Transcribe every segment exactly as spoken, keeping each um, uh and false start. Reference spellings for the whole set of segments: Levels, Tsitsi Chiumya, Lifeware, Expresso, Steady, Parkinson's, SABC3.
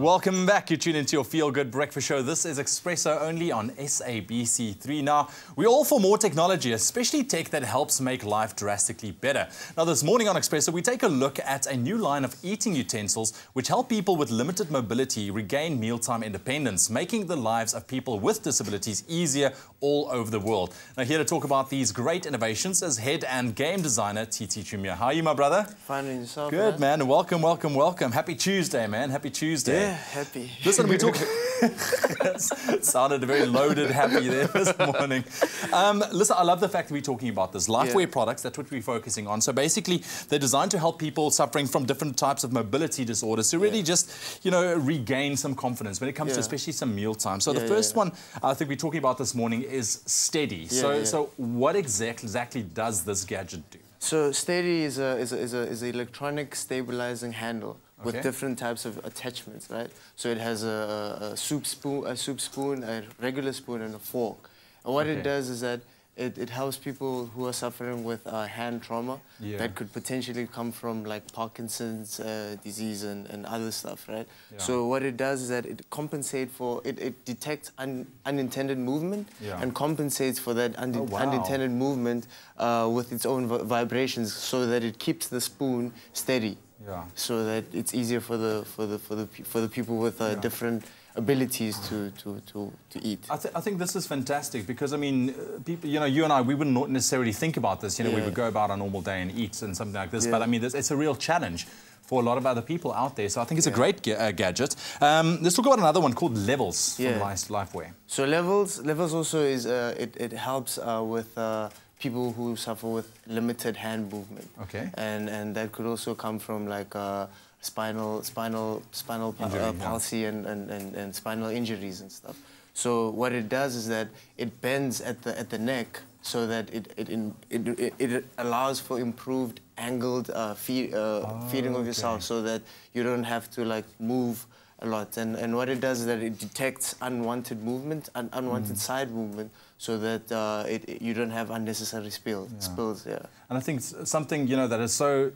Welcome back. You tune into your Feel Good Breakfast Show. This is Expresso only on S A B C three. Now, we're all for more technology, especially tech that helps make life drastically better. Now, this morning on Expresso, we take a look at a new line of eating utensils which help people with limited mobility regain mealtime independence, making the lives of people with disabilities easier all over the world. Now, here to talk about these great innovations is head and game designer Tsitsi Chiumya. How are you, my brother? Fine, and yourself? Good, man. man. Welcome, welcome, welcome. Happy Tuesday, man. Happy Tuesday. Yeah. Yeah, happy. Listen, we talk. It sounded very loaded, happy there this morning. Um, listen, I love the fact that we're talking about this. Lifeware yeah. products, that's what we're focusing on. So basically, they're designed to help people suffering from different types of mobility disorders to really yeah. just, you know, regain some confidence when it comes yeah. to especially some mealtime. So yeah, the first yeah. one I think we're talking about this morning is Steady. Yeah, so, yeah. so what exact, exactly does this gadget do? So Steady is a is a, is a, is an electronic stabilizing handle. Okay. With different types of attachments, right? So it has a, a soup spoon, a soup spoon, a regular spoon, and a fork. And what okay. it does is that it, it helps people who are suffering with uh, hand trauma yeah. that could potentially come from like Parkinson's uh, disease and, and other stuff, right? Yeah. So what it does is that it compensates for, it, it detects un, unintended movement yeah. and compensates for that un, oh, wow. unintended movement uh, with its own vibrations, so that it keeps the spoon steady. Yeah. So that it's easier for the for the for the for the people with uh, yeah. different abilities to to to, to eat. I, th I think this is fantastic because I mean, uh, people, you know, you and I, we wouldn't not necessarily think about this. You know, yeah. we would go about our normal day and eat and something like this. Yeah. But I mean, this, it's a real challenge for a lot of other people out there. So I think it's yeah. a great ga uh, gadget. Um, let's talk about another one called Levels yeah. from Lifeware. So Levels, Levels also is uh, it it helps uh, with. Uh, people who suffer with limited hand movement. Okay. And and that could also come from like uh, spinal spinal spinal Injury, uh, palsy yeah. and, and, and, and spinal injuries and stuff. So what it does is that it bends at the at the neck so that it it in, it, it, it allows for improved angled uh, feed, uh, oh, feeding of okay. yourself, so that you don't have to like move a lot. And and what it does is that it detects unwanted movement and unwanted mm. side movement, so that uh, it, it, you don't have unnecessary spills. Yeah. Spills, yeah. And I think something, you know, that is so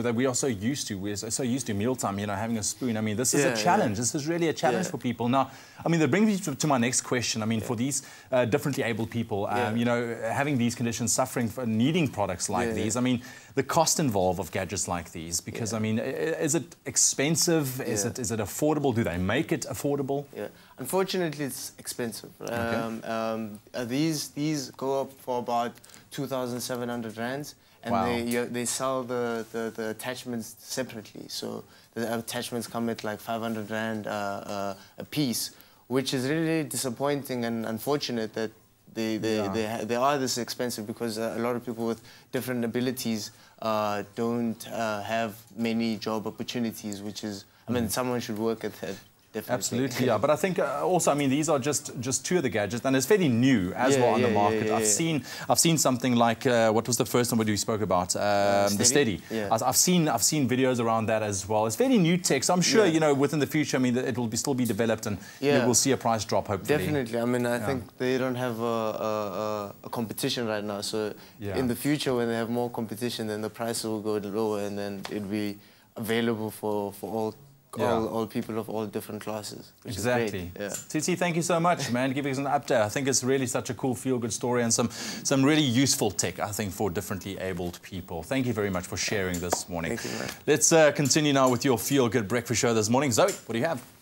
that we are so used to. We're so used to mealtime, you know, having a spoon. I mean, this is yeah, a challenge. Yeah. This is really a challenge yeah. for people. Now, I mean, that brings me to, to my next question. I mean, yeah. for these uh, differently abled people, um, yeah. you know, having these conditions, suffering from needing products like yeah, these. Yeah. I mean, the cost involved of gadgets like these, because yeah. I mean, is it expensive? Is yeah. it is it affordable? Do they make it affordable? Yeah. Unfortunately, it's expensive. Okay. Um, um, Uh, these these go up for about two thousand seven hundred rands, and wow. they you, they sell the, the the attachments separately. So the attachments come at like five hundred rand uh, uh, a piece, which is really disappointing and unfortunate that they they yeah. they, ha they are this expensive, because uh, a lot of people with different abilities uh, don't uh, have many job opportunities. Which is, I mean, mm. someone should work at that. Definitely. Absolutely, yeah. But I think uh, also, I mean, these are just just two of the gadgets, and it's fairly new as yeah, well on yeah, the market. Yeah, yeah, I've yeah. seen I've seen something like uh, what was the first one we spoke about? Um, uh, steady? The Steady. Yeah. I've seen I've seen videos around that as well. It's fairly new tech, so I'm sure yeah. you know within the future, I mean, it will be still be developed, and yeah. you know, we'll see a price drop hopefully. Definitely. I mean, I yeah. think they don't have a, a, a competition right now, so yeah. in the future when they have more competition, then the price will go lower, and then it'll be available for for all. Yeah. All, all people of all different classes. Which exactly. Yeah. Tsitsi, thank you so much, man. Giving us an update. I think it's really such a cool, feel-good story, and some some really useful tech, I think, for differently abled people. Thank you very much for sharing this morning. Thank you, man. Let's uh, continue now with your feel-good breakfast show this morning. Zoe, what do you have?